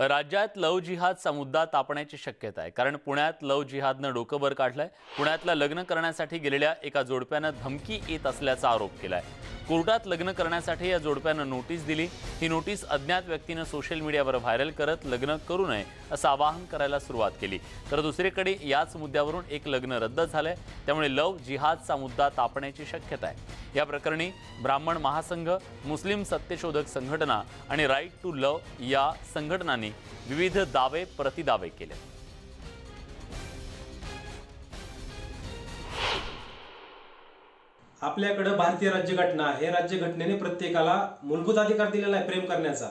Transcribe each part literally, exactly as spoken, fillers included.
राज्यात लव जिहादचा मुद्दा तापण्याची शक्यता आहे, कारण पुण्यात लव जिहादने डोकेवर काढलंय। पुण्यातला लग्न करण्यासाठी गेलेल्या एका जोडप्याने धमकी येत असल्याचा आरोप केलाय। कोर्टात लग्न करण्यासाठी या जोडप्याने नोटीस दिली। ही नोटीस अज्ञात व्यक्तीने सोशल मीडियावर व्हायरल करत लग्न करू नये असे आवाहन करायला सुरुवात केली। तर दुसरीकडे याच मुद्द्यावरून एक लग्न रद्द झाले, त्यामुळे लव जिहादचा मुद्दा तापण्याची शक्यता आहे। या प्रकरणी ब्राह्मण महासंघ, मुस्लिम सत्यशोधक संघटना आणि राइट टू लव या संघटनांनी विविध दावे प्रतिदावे केले। आपल्याकडे भारतीय राज्यघटना आहे, राज्यघटनेने प्रत्येकाला मूलभूत अधिकार दिलेला आहे प्रेम करण्याचा।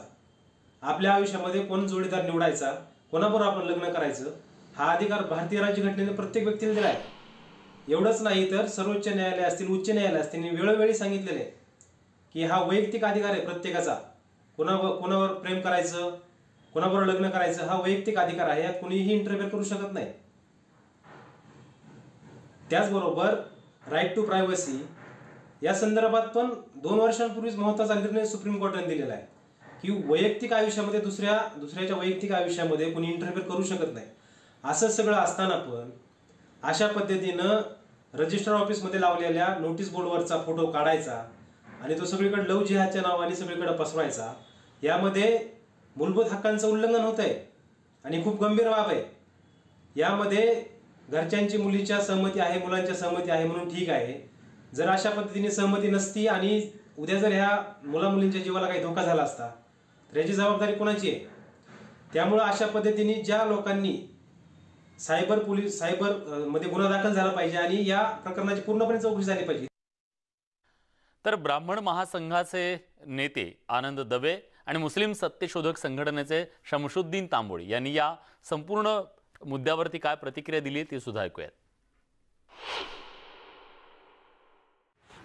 आपल्या आयुष्यामध्ये कोण जोडीदार निवडायचा, कोणाबरोबर आपण लग्न करायचं, हा अधिकार भारतीय राज्यघटनेने प्रत्येक व्यक्तीला दिला आहे। एवढंच नाही तर सर्वोच्च न्यायालय असतील, उच्च न्यायालय असतील, वेळोवेळी सांगितलेले की हा वैयक्तिक अधिकार आहे प्रत्येकाचा। कोणावर कोणावर प्रेम करायचं, कोणाबरोबर लग्न करायचं हा वैयक्तिक अधिकार आहे, यात कोणीही इंटरफेअर करू शकत नाही। त्याचबरोबर राईट टू प्रायव्हसी या संदर्भात पण दोन वर्षांपूर्वीच महत्त्वाचा निर्णय सुप्रीम कोर्टाने दिलेला आहे की वैयक्तिक आयुष्यामध्ये दुसऱ्या दुसऱ्याच्या वैयक्तिक आयुष्यामध्ये कोणी इंटरफेअर करू शकत नाही। असं सगळं असताना पण अशा पद्धतीने रजिस्टर ऑफिस मध्ये लावलेल्या नोटीस बोर्डवरचा फोटो काढायचा आणि तो सगळीकडे लव जिहादच्या नावाने सगळीकडे पसरवायचा, यामध्ये मूलभूत हक्कांचं उल्लंघन होत आहे आणि खूप गंभीर बाब आहे। यामध्ये घरच्यांची मुलीच्या सहमती आहे, मुलांच्या सहमती आहे म्हणून ठीक आहे। जर अशा पद्धतीने सहमती नसती आणि उद्या जर ह्या मुला मुलींच्या जीवाला काही धोका झाला असता तर याची जबाबदारी कोणाची आहे? त्यामुळे अशा पद्धतीने ज्या लोकांनी सायबर पोलीस सायबर मध्ये गुन्हा दाखल झाला पाहिजे आणि या प्रकरणाची पूर्णपणे चौकशी झाली पाहिजे। तर ब्राह्मण महासंघाचे नेते आनंद दवे आणि मुस्लिम सत्यशोधक संघटनेचे शमशुद्दीन तांबोळी यांनी या संपूर्ण मुद्द्यावरती काय प्रतिक्रिया दिली ती सुद्धा ऐकूयात।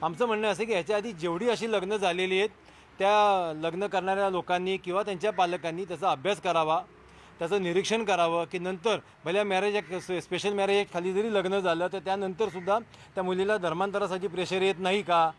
आमचं म्हणणं असं की ह्याच्या आधी जेवढी अशी लग्न झालेली आहेत त्या लग्न करणाऱ्या लोकांनी किंवा त्यांच्या पालकांनी त्याचा अभ्यास करावा, त्याचं निरीक्षण करावं की नंतर भल्या marriage act special marriage act खाली जरी लग्न झालं तर त्यानंतरसुद्धा त्या मुलीला धर्मांतरासाठी प्रेशर येत नाही का,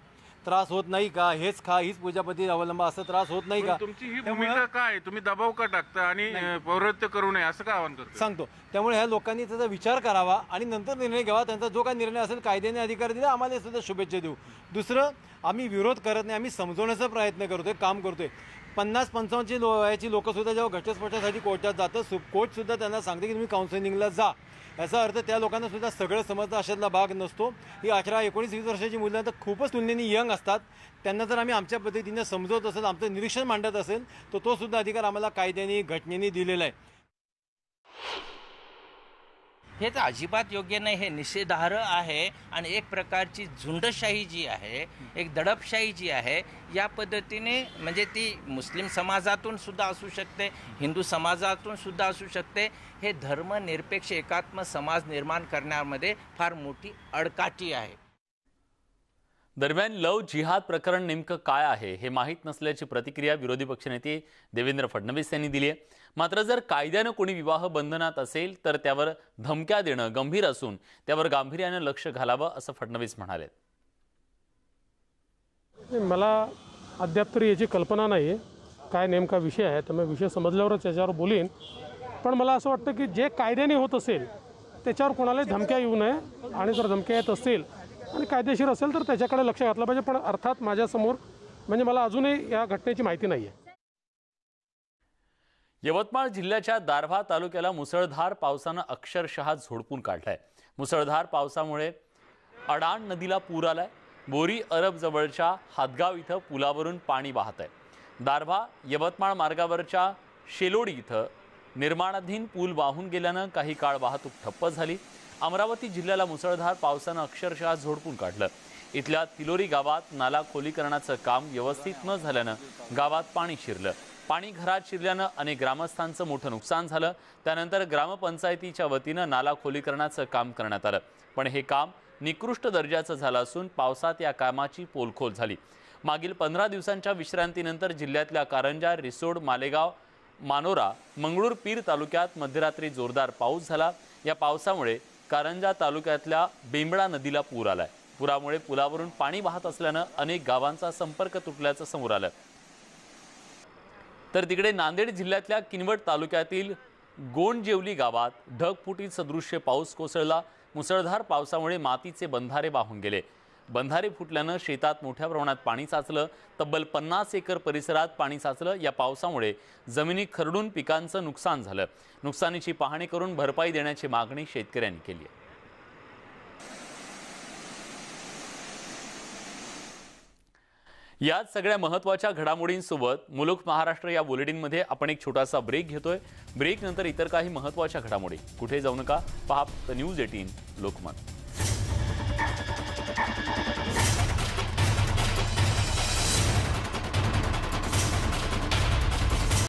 त्रास होत नाही का, हेच खा हीच पूजापती अवलंबा असं त्रास होत नाही का। तुमची ही भूमिका काय, तुम्ही दबाव का टाकता आणि पौरत्य करू नये असं का आवाहन करतो सांगतो। त्यामुळे ह्या लोकांनी त्याचा विचार करावा आणि नंतर निर्णय घ्यावा। त्यांचा जो काय निर्णय असेल कायद्याने अधिकार दिला, आम्हाला सुद्धा शुभेच्छा देऊ। दुसरं, आम्ही विरोध करत नाही, आम्ही समजवण्याचा प्रयत्न करतोय, काम करतोय। पन्नास पंचावन्नची लो याची लोकंसुद्धा जेव्हा घटस्फोटासाठी कोर्टात जातं सु कोर्टसुद्धा त्यांना सांगते की तुम्ही काउन्सिलिंगला जा, याचा अर्थ त्या लोकांनासुद्धा सगळं समजतं अशातला भाग नसतो। ही अठरा एकोणीस वीस वर्षाची मुलं तर खूपच तुलनेने यंग असतात, त्यांना जर आम्ही आमच्या पद्धतीने समजवत असेल, आमचं निरीक्षण मांडत असेल तर तो सुद्धा अधिकार आम्हाला कायद्याने घटनेने दिलेला आहे। हे तर अजिबात योग्य नाही, हे निषेधार्ह आहे आणि एक प्रकारची झुंडशाही जी आहे, एक दडपशाही जी आहे, या पद्धतीने म्हणजे ती मुस्लिम समाजातून सुद्धा असू शकते, हिंदू समाजातून सुद्धा असू शकते। हे धर्मनिरपेक्ष एकात्म समाज निर्माण करण्यामध्ये फार मोठी अडकाटी आहे। दरम्यान लव जिहाद प्रकरण नेमकं काय आहे हे माहीत नसल्याची प्रतिक्रिया विरोधी पक्षनेते देवेंद्र फडणवीस यांनी दिली आहे। मात्र जर कायद्याने कोणी विवाह बंधनात असेल तर त्यावर धमक्या देणं गंभीर असून त्यावर गांभीर्याने लक्ष घालावं असं फडणवीस म्हणाले। मला अद्याप तरी याची कल्पना नाही आहे काय नेमका विषय आहे, तर मी विषय समजल्यावरच याच्यावर बोलेन। पण मला असं वाटतं की जे कायद्याने होत असेल त्याच्यावर कोणालाही धमक्या येऊ नये आणि जर धमक्या येत असतील आणि कायदेशीर असेल तर त्याच्याकडे लक्ष घातलं पाहिजे। पण अर्थात माझ्यासमोर म्हणजे मला अजूनही या घटनेची माहिती नाही आहे। यवतमाळ जिल्ह्याच्या दारव्हा तालुक्याला मुसळधार पावसानं अक्षरशः झोडपून काढलाय। मुसळधार पावसामुळे अडाण नदीला पूर आलाय। बोरी अरब जवळच्या हातगाव इथं पुलावरून पाणी वाहत आहे। दारव्हा यवतमाळ मार्गावरच्या शेलोडी इथं निर्माणाधीन पूल वाहून गेल्यानं काही काळ वाहतूक ठप्प झाली। अमरावती जिल्ह्याला मुसळधार पावसानं अक्षरशः झोडपून काढलं। इथल्या तिलोरी गावात नाला खोलीकरणाचं काम व्यवस्थित न झाल्यानं गावात पाणी शिरलं। पाणी घरात शिरल्यानं अनेक ग्रामस्थांचं मोठं नुकसान झालं। त्यानंतर ग्रामपंचायतीच्या वतीनं नाला खोलीकरणाचं काम करण्यात आलं, पण हे काम निकृष्ट दर्जाचं झालं असून पावसात या कामाची पोलखोल झाली। मागील पंधरा दिवसांच्या विश्रांतीनंतर जिल्ह्यातल्या कारंजा, रिसोड, मालेगाव, मानोरा, मंगळूरपीर तालुक्यात मध्यरात्री जोरदार पाऊस झाला। या पावसामुळे कारंजा तालुक्यातल्या बेंबळा नदीला पूर आलाय। पुरामुळे पुलावरून पाणी वाहत असल्यानं अनेक गावांचा संपर्क तुटल्याचं समोर आलं। तर तिकडे नांदेड जिल्ह्यातल्या किनवट तालुक्यातील गोंडजेवली गावात ढगफुटी सदृश्य पाऊस कोसळला। मुसळधार पावसामुळे मातीचे बंधारे वाहून गेले। बंधारे फुटल्याने शेतात मोठ्या प्रमाणात पाणी साचलं। तब्बल पन्नास एकर परिसरात पाणी साचलं। या पावसामुळे जमिनी खरडून पिकांचं नुकसान झालं। नुकसानीची पाहणी करून भरपाई देण्याची मागणी शेतकऱ्यांनी केली आहे। या सगळ्या महत्त्वाच्या घडामोडींसोबत मुलुक महाराष्ट्र या बुलेटिनमध्ये आपण एक छोटासा ब्रेक घेतोय। ब्रेक नंतर इतर काही महत्त्वाच्या घडामोडी। कुठे जाऊ नका, पहा न्यूज एटीन लोकमत।